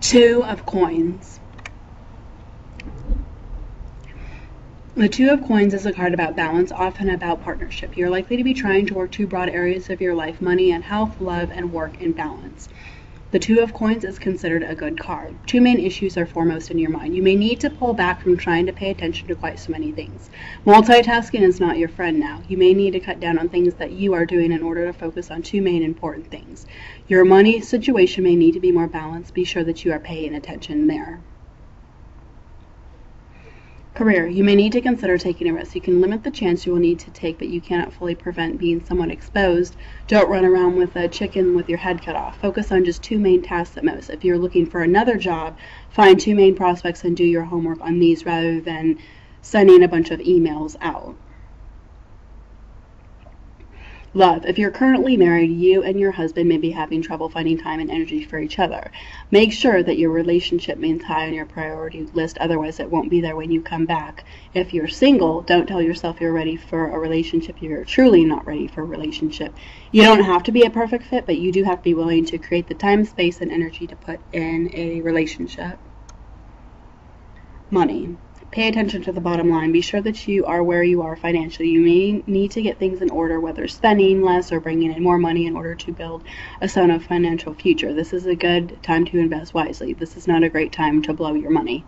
Two of Coins. The Two of Coins is a card about balance, often about partnership. You're likely to be trying to work two broad areas of your life, money and health, love and work in balance. The Two of Coins is considered a good card. Two main issues are foremost in your mind. You may need to pull back from trying to pay attention to quite so many things. Multitasking is not your friend now. You may need to cut down on things that you are doing in order to focus on two main important things. Your money situation may need to be more balanced. Be sure that you are paying attention there. Career. You may need to consider taking a risk. You can limit the chance you will need to take, but you cannot fully prevent being somewhat exposed. Don't run around with a chicken with your head cut off. Focus on just two main tasks at most. If you're looking for another job, find two main prospects and do your homework on these rather than sending a bunch of emails out. Love. If you're currently married, you and your husband may be having trouble finding time and energy for each other. Make sure that your relationship remains high on your priority list, otherwise it won't be there when you come back. If you're single, don't tell yourself you're ready for a relationship if you're truly not ready for a relationship. You don't have to be a perfect fit, but you do have to be willing to create the time, space, and energy to put in a relationship. Money. Pay attention to the bottom line. Be sure that you are where you are financially. You may need to get things in order, whether spending less or bringing in more money in order to build a sound financial future. This is a good time to invest wisely. This is not a great time to blow your money.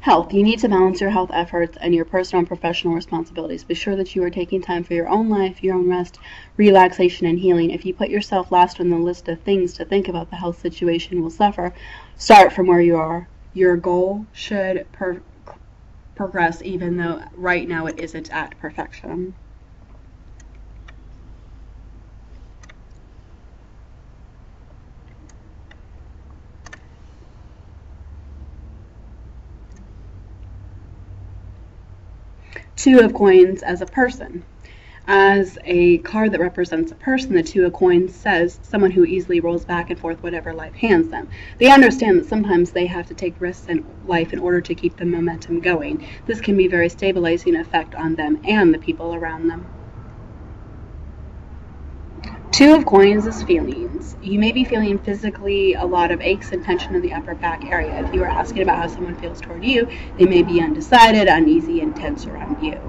Health. You need to balance your health efforts and your personal and professional responsibilities. Be sure that you are taking time for your own life, your own rest, relaxation, and healing. If you put yourself last on the list of things to think about, the health situation will suffer. Start from where you are. Your goal should progress even though right now it isn't at perfection. Two of Coins as a person. As a card that represents a person, the Two of Coins says someone who easily rolls back and forth whatever life hands them. They understand that sometimes they have to take risks in life in order to keep the momentum going. This can be a very stabilizing effect on them and the people around them. Two of Coins is feelings. You may be feeling physically a lot of aches and tension in the upper back area. If you are asking about how someone feels toward you, they may be undecided, uneasy, and tense around you.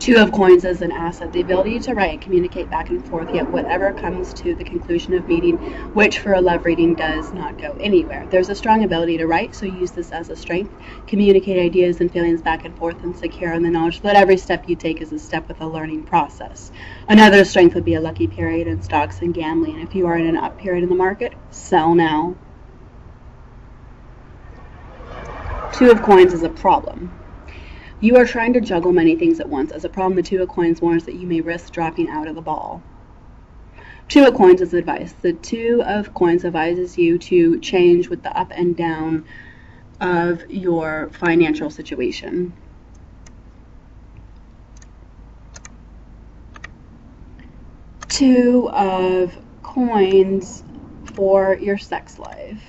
Two of Coins is an asset, the ability to write and communicate back and forth, yet whatever comes to the conclusion of meeting, which for a love reading does not go anywhere. There's a strong ability to write, so use this as a strength. Communicate ideas and feelings back and forth and secure in the knowledge that every step you take is a step with a learning process. Another strength would be a lucky period in stocks and gambling. If you are in an up period in the market, sell now. Two of Coins is a problem. You are trying to juggle many things at once. As a problem, the Two of Coins warns that you may risk dropping out of the ball. Two of Coins is advice. The Two of Coins advises you to change with the up and down of your financial situation. Two of Coins for your sex life.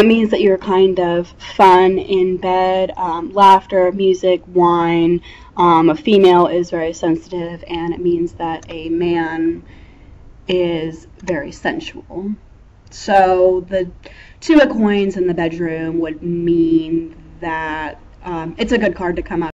It means that you're kind of fun in bed, laughter, music, wine. A female is very sensitive, and it means that a man is very sensual. So the Two of Coins in the bedroom would mean that it's a good card to come up.